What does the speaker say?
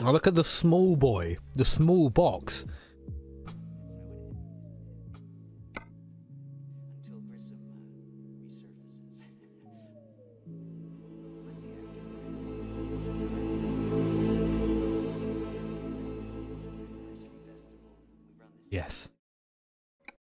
Now look at the small boy, the small box. Yes.